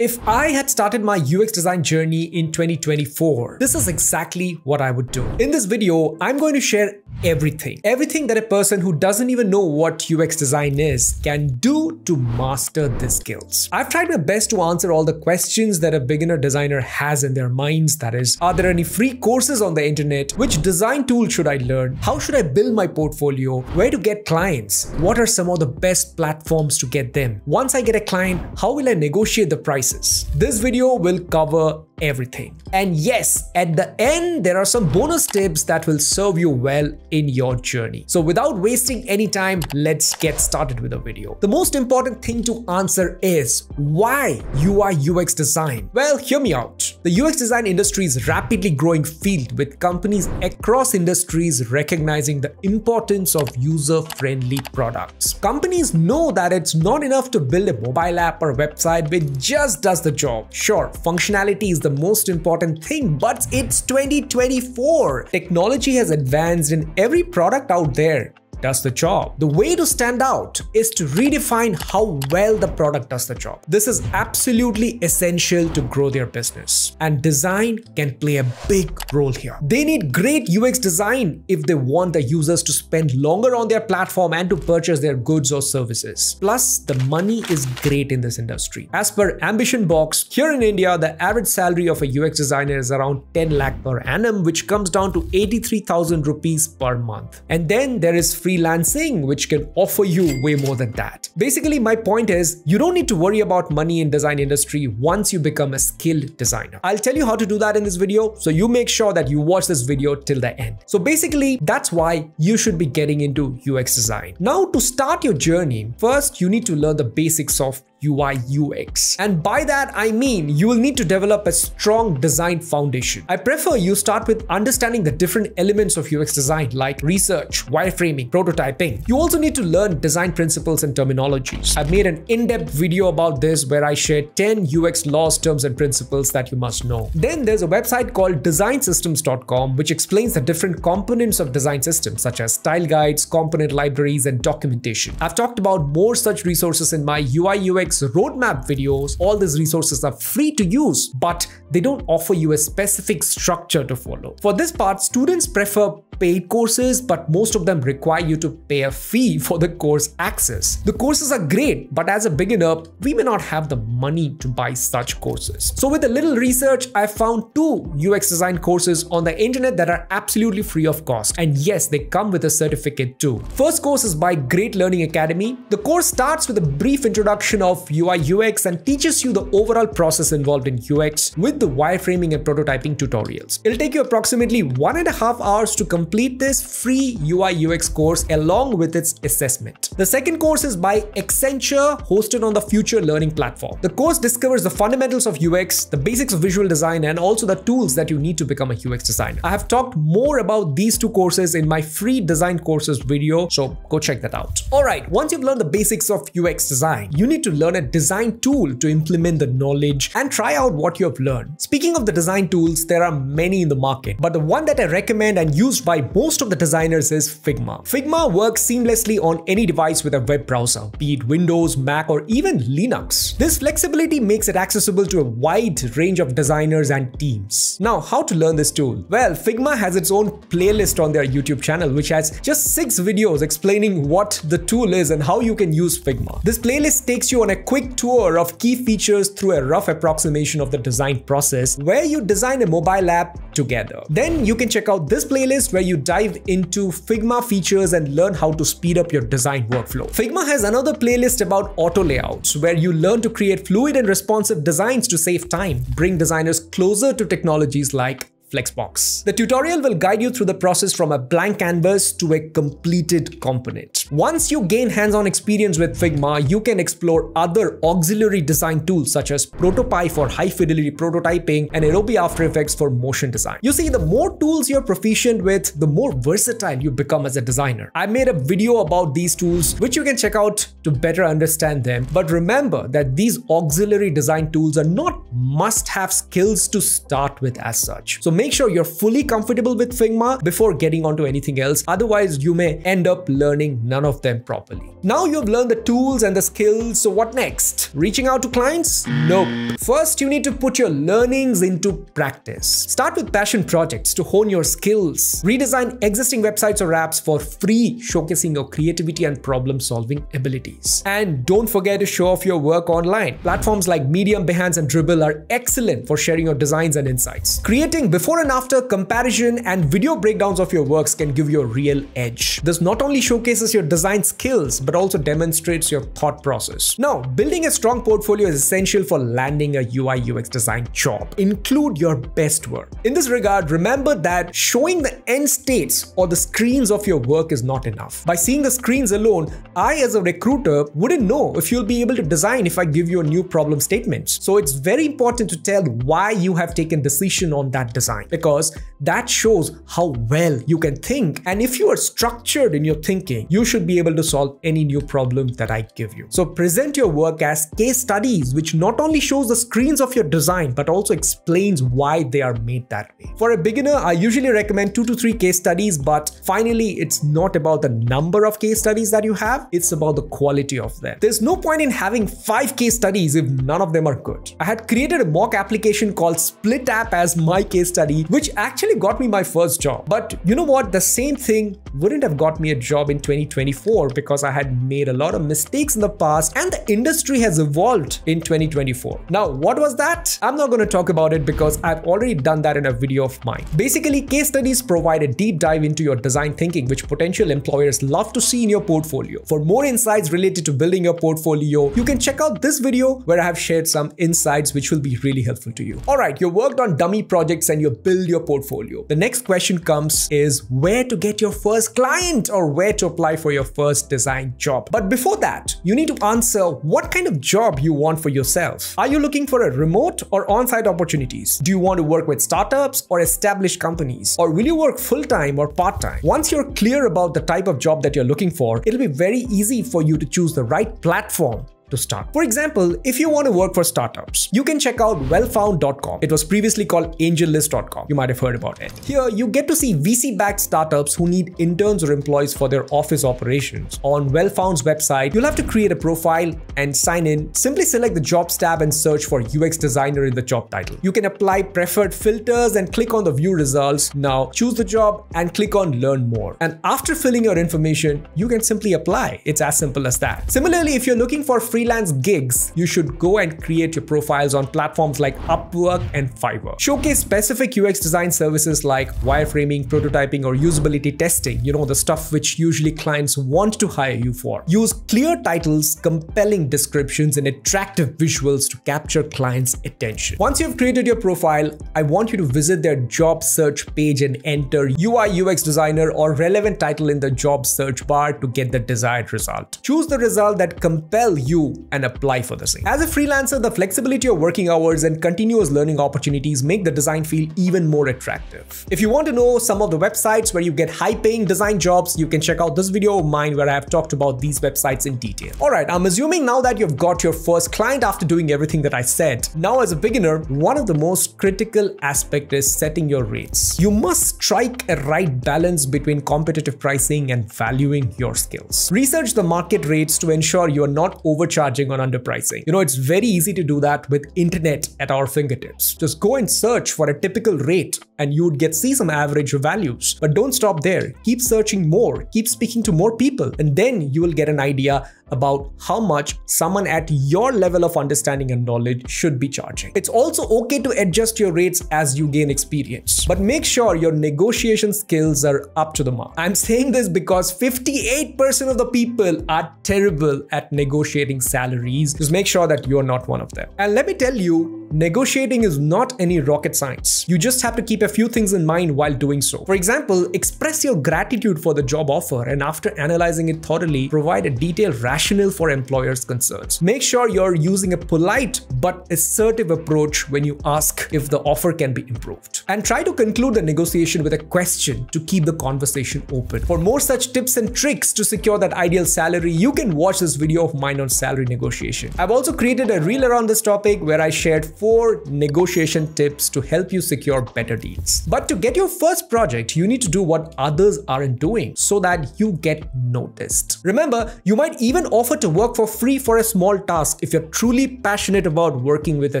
If I had started my UX design journey in 2024, this is exactly what I would do. In this video, I'm going to share everything that a person who doesn't even know what UX design is can do to master these skills. I've tried my best to answer all the questions that a beginner designer has in their minds. That is, are there any free courses on the internet? Which design tool should I learn? How should I build my portfolio? Where to get clients? What are some of the best platforms to get them? Once I get a client, how will I negotiate the price? This video will cover everything. And yes, at the end, there are some bonus tips that will serve you well in your journey. So without wasting any time, let's get started with the video. The most important thing to answer is why UI/UX design? Well, hear me out. The UX design industry is a rapidly growing field with companies across industries recognizing the importance of user-friendly products. Companies know that it's not enough to build a mobile app or website which just does the job. Sure, functionality is the most important thing, but it's 2024. Technology has advanced in every product out there. Does the job. The way to stand out is to redefine how well the product does the job. This is absolutely essential to grow their business, and design can play a big role here. They need great UX design if they want the users to spend longer on their platform and to purchase their goods or services. Plus, the money is great in this industry. As per Ambition Box, here in India, the average salary of a UX designer is around 10 lakh per annum, which comes down to 83,000 rupees per month. And then there is freelancing, which can offer you way more than that. Basically, my point is you don't need to worry about money in design industry once you become a skilled designer. I'll tell you how to do that in this video, so you make sure that you watch this video till the end. So basically, that's why you should be getting into UX design. Now, to start your journey, first you need to learn the basics of UI/UX. And by that, I mean you will need to develop a strong design foundation. I prefer you start with understanding the different elements of UX design like research, wireframing, prototyping. You also need to learn design principles and terminologies. I've made an in-depth video about this where I shared 10 UX laws, terms, and principles that you must know. Then there's a website called designsystems.com which explains the different components of design systems such as style guides, component libraries, and documentation. I've talked about more such resources in my UI/UX roadmap videos. All these resources are free to use, but they don't offer you a specific structure to follow. For this part, students prefer paid courses, but most of them require you to pay a fee for the course access. The courses are great, but as a beginner, we may not have the money to buy such courses. So with a little research, I found 2 UX design courses on the internet that are absolutely free of cost. And yes, they come with a certificate too. First course is by Great Learning Academy. The course starts with a brief introduction of UI/UX and teaches you the overall process involved in UX with the wireframing and prototyping tutorials. It'll take you approximately 1.5 hours to complete this free UI/UX course along with its assessment. The second course is by Accenture, hosted on the Future Learning Platform. The course discovers the fundamentals of UX, the basics of visual design, and also the tools that you need to become a UX designer. I have talked more about these 2 courses in my free design courses video, so go check that out. Alright, once you've learned the basics of UX design, you need to learn a design tool to implement the knowledge and try out what you have learned. Speaking of the design tools, there are many in the market, but the one that I recommend and used by most of the designers is Figma. Figma works seamlessly on any device with a web browser, be it Windows, Mac, or even Linux. This flexibility makes it accessible to a wide range of designers and teams. Now, how to learn this tool? Well, Figma has its own playlist on their YouTube channel, which has just 6 videos explaining what the tool is and how you can use Figma. This playlist takes you on a quick tour of key features through a rough approximation of the design process where you design a mobile app together. Then you can check out this playlist where you dive into Figma features and learn how to speed up your design workflow. Figma has another playlist about auto layouts where you learn to create fluid and responsive designs to save time, bring designers closer to technologies like Flexbox. The tutorial will guide you through the process from a blank canvas to a completed component. Once you gain hands-on experience with Figma, you can explore other auxiliary design tools such as ProtoPie for high-fidelity prototyping and Adobe After Effects for motion design. You see, the more tools you're proficient with, the more versatile you become as a designer. I made a video about these tools, which you can check out to better understand them. But remember that these auxiliary design tools are not must-have skills to start with as such. So make make sure you're fully comfortable with Figma before getting onto anything else. Otherwise, you may end up learning none of them properly. Now you've learned the tools and the skills, so what next? Reaching out to clients? Nope. First, you need to put your learnings into practice. Start with passion projects to hone your skills. Redesign existing websites or apps for free, showcasing your creativity and problem-solving abilities. And don't forget to show off your work online. Platforms like Medium, Behance, and Dribbble are excellent for sharing your designs and insights. Creating before and after comparison and video breakdowns of your works can give you a real edge. This not only showcases your design skills, but also demonstrates your thought process. Now, building a strong portfolio is essential for landing a UI/UX design job. Include your best work. In this regard, remember that showing the end states or the screens of your work is not enough. By seeing the screens alone, I as a recruiter wouldn't know if you'll be able to design if I give you a new problem statement. So it's very important to tell why you have taken decision on that design, because that shows how well you can think. And if you are structured in your thinking, you should be able to solve any new problem that I give you. So present your work as case studies, which not only shows the screens of your design, but also explains why they are made that way. For a beginner, I usually recommend 2 to 3 case studies, but finally, it's not about the number of case studies that you have, it's about the quality of them. There's no point in having 5 case studies if none of them are good. I had created a mock application called Split App as my case study, which actually got me my first job. But you know what? The same thing wouldn't have got me a job in 2024 because I had made a lot of mistakes in the past and the industry has evolved in 2024. Now, what was that? I'm not going to talk about it because I've already done that in a video of mine. Basically, case studies provide a deep dive into your design thinking, which potential employers love to see in your portfolio. For more insights related to building your portfolio, you can check out this video where I have shared some insights which will be really helpful to you. All right, you worked on dummy projects and you build your portfolio. The next question comes is where to get your first client or where to apply for your first design job. But before that, you need to answer what kind of job you want for yourself. Are you looking for a remote or on-site opportunities? Do you want to work with startups or established companies? Or will you work full-time or part-time? Once you're clear about the type of job that you're looking for, it'll be very easy for you to choose the right platform to start. For example, if you want to work for startups, you can check out WellFound.com. It was previously called AngelList.com. You might have heard about it. Here, you get to see VC-backed startups who need interns or employees for their office operations. On WellFound's website, you'll have to create a profile and sign in. Simply select the Jobs tab and search for UX designer in the job title. You can apply preferred filters and click on the view results. Now, choose the job and click on learn more. And after filling your information, you can simply apply. It's as simple as that. Similarly, if you're looking for freelance gigs, you should go and create your profiles on platforms like Upwork and Fiverr. Showcase specific UX design services like wireframing, prototyping, or usability testing, you know, the stuff which usually clients want to hire you for. Use clear titles, compelling descriptions, and attractive visuals to capture clients' attention. Once you've created your profile, I want you to visit their job search page and enter UI/UX designer or relevant title in the job search bar to get the desired result. Choose the result that compels you and apply for the same. As a freelancer, the flexibility of working hours and continuous learning opportunities make the design field even more attractive. If you want to know some of the websites where you get high-paying design jobs, you can check out this video of mine where I have talked about these websites in detail. Alright, I'm assuming now that you've got your first client after doing everything that I said. Now, as a beginner, one of the most critical aspects is setting your rates. You must strike a right balance between competitive pricing and valuing your skills. Research the market rates to ensure you are not overcharging or underpricing. You know, it's very easy to do that with internet at our fingertips. Just go and search for a typical rate and you would see some average values. But don't stop there. Keep searching more, keep speaking to more people, and then you will get an idea about how much someone at your level of understanding and knowledge should be charging. It's also okay to adjust your rates as you gain experience, but make sure your negotiation skills are up to the mark. I'm saying this because 58% of the people are terrible at negotiating salaries. Just make sure that you're not one of them. And let me tell you, negotiating is not any rocket science. You just have to keep a few things in mind while doing so. For example, express your gratitude for the job offer and after analyzing it thoroughly, provide a detailed rationale for employers' concerns. Make sure you're using a polite but assertive approach when you ask if the offer can be improved. And try to conclude the negotiation with a question to keep the conversation open. For more such tips and tricks to secure that ideal salary, you can watch this video of mine on salary negotiation. I've also created a reel around this topic where I shared 4 negotiation tips to help you secure better deals. But to get your first project, you need to do what others aren't doing so that you get noticed. Remember, you might even offer to work for free for a small task if you're truly passionate about working with a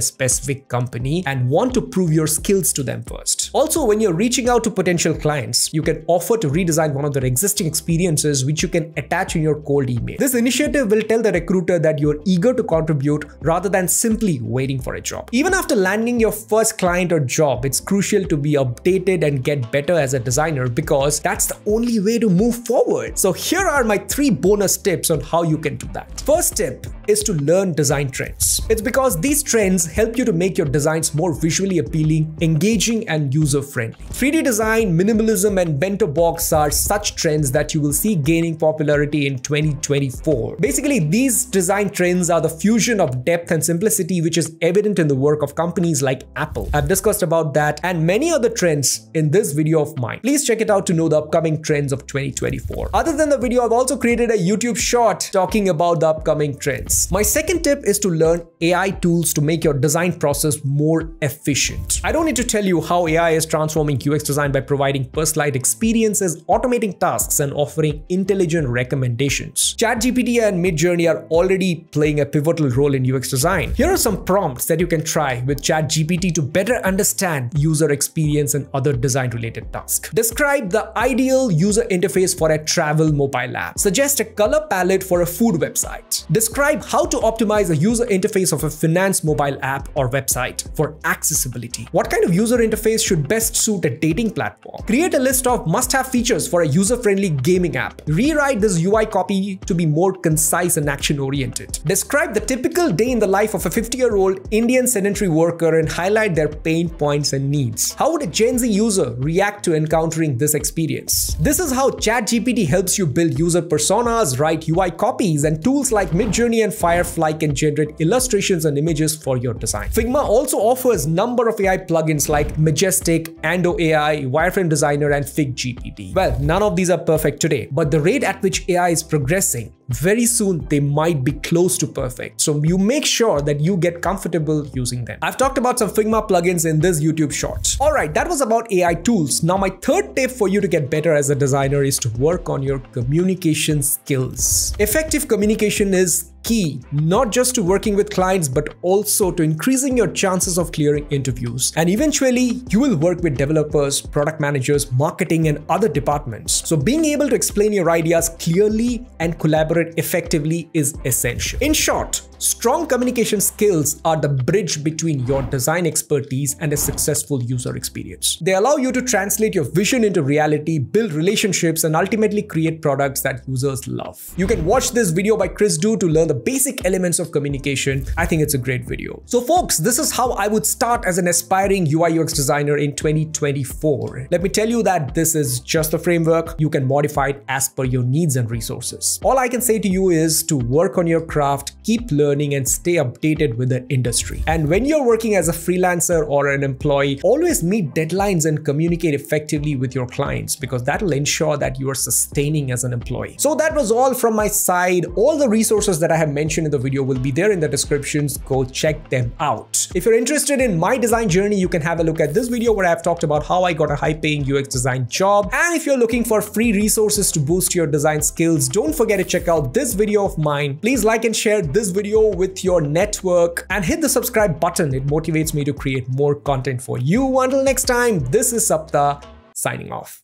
specific company and want to prove your skills to them first. Also, when you're reaching out to potential clients, you can offer to redesign one of their existing experiences, which you can attach in your cold email. This initiative will tell the recruiter that you're eager to contribute rather than simply waiting for a job. Even after landing your first client or job, it's crucial to be updated and get better as a designer because that's the only way to move forward. So here are my 3 bonus tips on how you can do that. First tip is to learn design trends. It's because these trends help you to make your designs more visually appealing, engaging, and user-friendly. 3D design, minimalism, and bento box are such trends that you will see gaining popularity in 2024. Basically, these design trends are the fusion of depth and simplicity, which is evident in the work of companies like Apple. I've discussed about that and many other trends in this video of mine. Please check it out to know the upcoming trends of 2024. Other than the video, I've also created a YouTube short talking about the upcoming trends. My second tip is to learn AI tools to make your design process more efficient. I don't need to tell you how AI is transforming UX design by providing personalized experiences, automating tasks, and offering intelligent recommendations. ChatGPT and MidJourney are already playing a pivotal role in UX design. Here are some prompts that you can try with ChatGPT to better understand user experience and other design-related tasks. Describe the ideal user interface for a travel mobile app. Suggest a color palette for a food website. Describe how to optimize the user interface of a finance mobile app or website for accessibility. What kind of user interface should best suit a dating platform? Create a list of must-have features for a user-friendly gaming app. Rewrite this UI copy to be more concise and action-oriented. Describe the typical day in the life of a 50-year-old Indian sedentary worker and highlight their pain points and needs. How would a Gen Z user react to encountering this experience? This is how ChatGPT helps you build user personas, write UI copies, and tools like MidJourney and Firefly can generate illustrations and images for your design. Figma also offers a number of AI plugins like Majestic, Ando AI, Wireframe Designer, and FigGPT. Well, none of these are perfect today, but the rate at which AI is progressing, very soon they might be close to perfect. So you make sure that you get comfortable using them. I've talked about some Figma plugins in this YouTube short. Alright, that was about AI tools. Now my third tip for you to get better as a designer is to work on your communication skills. Effective communication is key, not just to working with clients, but also to increasing your chances of clearing interviews. And eventually, you will work with developers, product managers, marketing, and other departments. So being able to explain your ideas clearly and collaborate effectively is essential. In short, strong communication skills are the bridge between your design expertise and a successful user experience. They allow you to translate your vision into reality, build relationships, and ultimately create products that users love. You can watch this video by Chris Do to learn the basic elements of communication. I think it's a great video. So folks, this is how I would start as an aspiring UI/UX designer in 2024. Let me tell you that this is just a framework. You can modify it as per your needs and resources. All I can say to you is to work on your craft, keep learning, and stay updated with the industry. And when you're working as a freelancer or an employee, always meet deadlines and communicate effectively with your clients because that will ensure that you are sustaining as an employee. So that was all from my side. All the resources that I have mentioned in the video will be there in the descriptions. Go check them out. If you're interested in my design journey, you can have a look at this video where I've talked about how I got a high-paying UX design job. And if you're looking for free resources to boost your design skills, don't forget to check out this video of mine. Please like and share this video with your network and hit the subscribe button. It motivates me to create more content for you. Until next time, this is Sapta signing off.